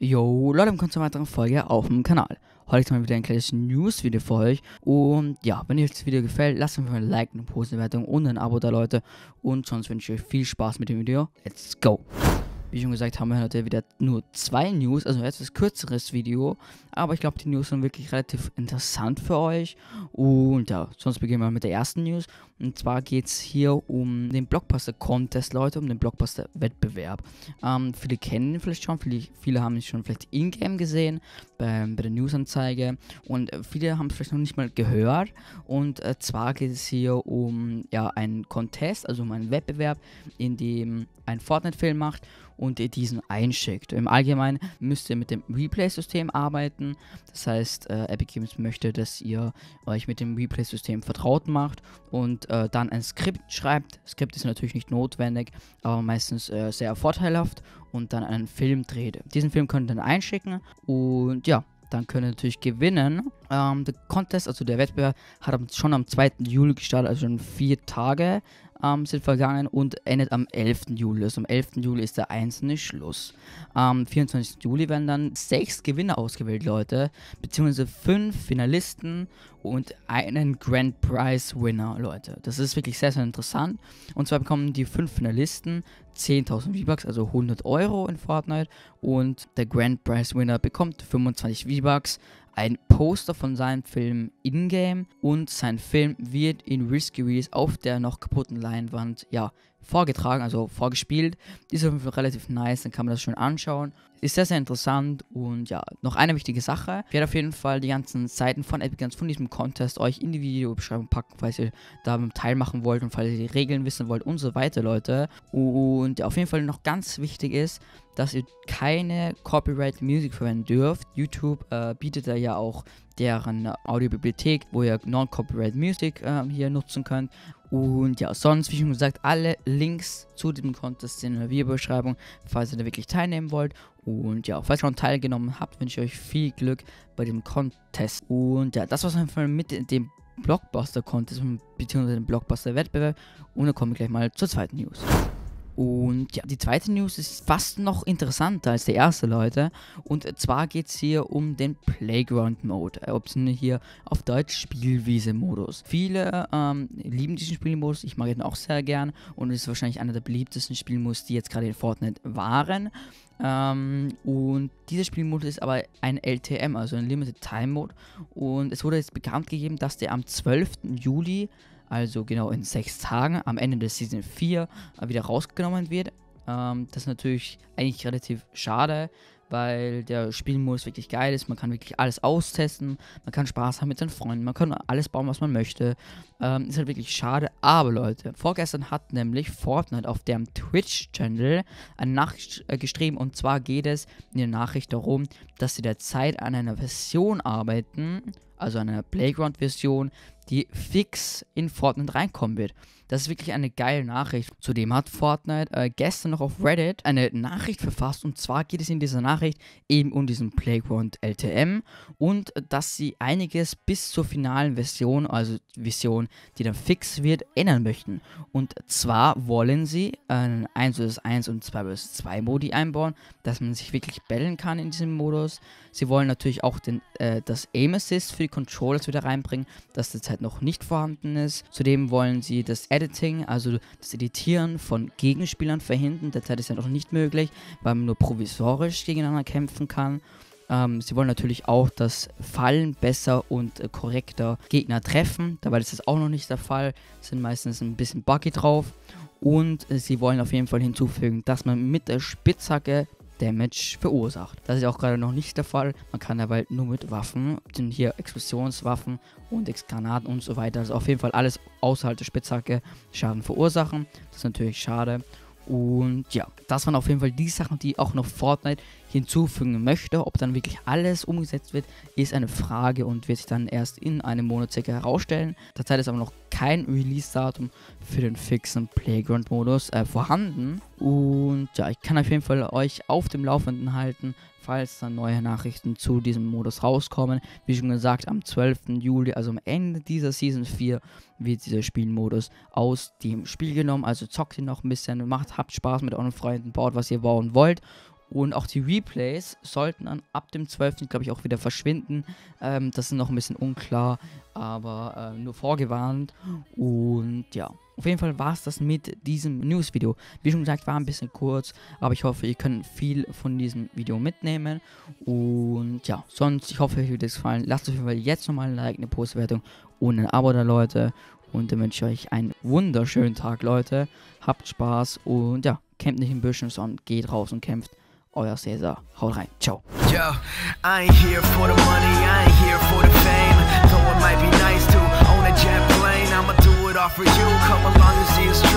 Yo, Leute, willkommen zu einer weiteren Folge auf dem Kanal. Heute ist mal wieder ein kleines News-Video für euch. Und ja, wenn euch das Video gefällt, lasst mir mal ein Like, eine Positive-Bewertung und ein Abo da, Leute. Und sonst wünsche ich euch viel Spaß mit dem Video. Let's go! Wie schon gesagt, haben wir heute wieder nur zwei News, also ein etwas kürzeres Video. Aber ich glaube, die News sind wirklich relativ interessant für euch. Und ja, sonst beginnen wir mit der ersten News. Und zwar geht es hier um den Blockbuster Contest, Leute, um den Blockbuster-Wettbewerb. Viele kennen ihn vielleicht schon, viele haben ihn schon vielleicht in-game gesehen, bei der News-Anzeige. Und viele haben es vielleicht noch nicht mal gehört. Und zwar geht es hier um ja, einen Contest, also um einen Wettbewerb, in dem ein Fortnite-Film macht und ihr diesen einschickt. Im Allgemeinen müsst ihr mit dem Replay-System arbeiten. Das heißt, Epic Games möchte, dass ihr euch mit dem Replay-System vertraut macht und dann ein Skript schreibt. Skript ist natürlich nicht notwendig, aber meistens sehr vorteilhaft, und dann einen Film dreht. Diesen Film könnt ihr dann einschicken und ja, dann könnt ihr natürlich gewinnen. Der Contest, also der Wettbewerb, hat schon am 2. Juli gestartet, also schon 4 Tage sind vergangen, und endet am 11. Juli. Also am 11. Juli ist der einzelne Schluss. Am 24. Juli werden dann 6 Gewinner ausgewählt, Leute, beziehungsweise 5 Finalisten und einen Grand Prize Winner, Leute. Das ist wirklich sehr, sehr interessant. Und zwar bekommen die 5 Finalisten 10.000 V-Bucks, also 100 € in Fortnite, und der Grand Prize Winner bekommt 25 V-Bucks, ein Poster von seinem Film in-game, und sein Film wird in Risky Reels auf der noch kaputten Leinwand, ja, vorgetragen, also vorgespielt. Ist auf jeden Fall relativ nice, dann kann man das schön anschauen. Ist sehr, sehr interessant. Und ja, noch eine wichtige Sache: Ich werde auf jeden Fall die ganzen Seiten von Epic Games von diesem Contest euch in die Videobeschreibung packen, falls ihr da teilmachen wollt und falls ihr die Regeln wissen wollt und so weiter, Leute. Und ja, auf jeden Fall noch ganz wichtig ist, dass ihr keine Copyright Music verwenden dürft. YouTube bietet da ja auch deren Audiobibliothek, wo ihr Non-Copyright Music hier nutzen könnt. Und ja, sonst, wie schon gesagt, alle Links zu dem Contest sind in der Videobeschreibung, falls ihr da wirklich teilnehmen wollt. Und ja, falls ihr schon teilgenommen habt, wünsche ich euch viel Glück bei dem Contest. Und ja, das war's auf jeden Fall mit dem Blockbuster Contest bzw. dem Blockbuster Wettbewerb. Und dann kommen wir gleich mal zur zweiten News. Und ja, die zweite News ist fast noch interessanter als die erste, Leute. Und zwar geht es hier um den Playground Mode. Optionen hier auf Deutsch Spielwiese-Modus. Viele lieben diesen Spielmodus. Ich mag ihn auch sehr gern. Und es ist wahrscheinlich einer der beliebtesten Spielmodus, die jetzt gerade in Fortnite waren. Und dieser Spielmodus ist aber ein LTM, also ein Limited-Time-Mode. Und es wurde jetzt bekannt gegeben, dass der am 12. Juli, also genau in 6 Tagen, am Ende der Season 4 wieder rausgenommen wird. Das ist natürlich eigentlich relativ schade, weil der Spielmodus wirklich geil ist. Man kann wirklich alles austesten, man kann Spaß haben mit seinen Freunden, man kann alles bauen, was man möchte. Ist halt wirklich schade. Aber Leute, vorgestern hat nämlich Fortnite auf deren Twitch-Channel eine Nachricht geschrieben, und zwar geht es in der Nachricht darum, dass sie derzeit an einer Version arbeiten, also an einer Playground-Version, die fix in Fortnite reinkommen wird. Das ist wirklich eine geile Nachricht. Zudem hat Fortnite gestern noch auf Reddit eine Nachricht verfasst, und zwar geht es in dieser Nachricht eben um diesen Playground LTM und dass sie einiges bis zur finalen Version, also Version, die dann fix wird, ändern möchten. Und zwar wollen sie einen 1 vs 1 und 2 vs 2 Modi einbauen, dass man sich wirklich battlen kann in diesem Modus. Sie wollen natürlich auch das Aim-Assist für die Controllers wieder reinbringen, das derzeit noch nicht vorhanden ist. Zudem wollen sie das Editing, also das Editieren von Gegenspielern verhindern. Derzeit ist ja noch nicht möglich, weil man nur provisorisch gegeneinander kämpfen kann. Sie wollen natürlich auch, dass Fallen besser und korrekter Gegner treffen. Dabei ist das auch noch nicht der Fall. Sind meistens ein bisschen buggy drauf. Und sie wollen auf jeden Fall hinzufügen, dass man mit der Spitzhacke Damage verursacht. Das ist auch gerade noch nicht der Fall. Man kann dabei nur mit Waffen, sind hier Explosionswaffen und Granaten und so weiter, also auf jeden Fall alles außerhalb der Spitzhacke Schaden verursachen. Das ist natürlich schade. Und ja, das waren auf jeden Fall die Sachen, die auch noch Fortnite hinzufügen möchte. Ob dann wirklich alles umgesetzt wird, ist eine Frage und wird sich dann erst in einem Monat circa herausstellen. Derzeit ist aber noch kein Release-Datum für den fixen Playground-Modus vorhanden. Und ja, ich kann auf jeden Fall euch auf dem Laufenden halten, falls dann neue Nachrichten zu diesem Modus rauskommen. Wie schon gesagt, am 12. Juli, also am Ende dieser Season 4, wird dieser Spielmodus aus dem Spiel genommen. Also zockt ihn noch ein bisschen, habt Spaß mit euren Freunden, baut, was ihr bauen wollt. Und auch die Replays sollten dann ab dem 12. glaube ich auch wieder verschwinden. Das ist noch ein bisschen unklar, aber nur vorgewarnt. Und ja, auf jeden Fall war es das mit diesem News-Video. Wie schon gesagt, war ein bisschen kurz, aber ich hoffe, ihr könnt viel von diesem Video mitnehmen. Und ja, sonst, ich hoffe, euch wird es gefallen. Lasst auf jeden Fall jetzt nochmal ein Like, eine Postbewertung und ein Abo da, Leute. Und dann wünsche ich euch einen wunderschönen Tag, Leute. Habt Spaß und ja, kämpft nicht im Büschen, sondern geht raus und kämpft. Euer Cäsar. Haut rein. Ciao. Yo, I ain't here for the money, I ain't here for the fame. Though it might be nice to own a jet plane, I'ma do it all for you. Come along and see us.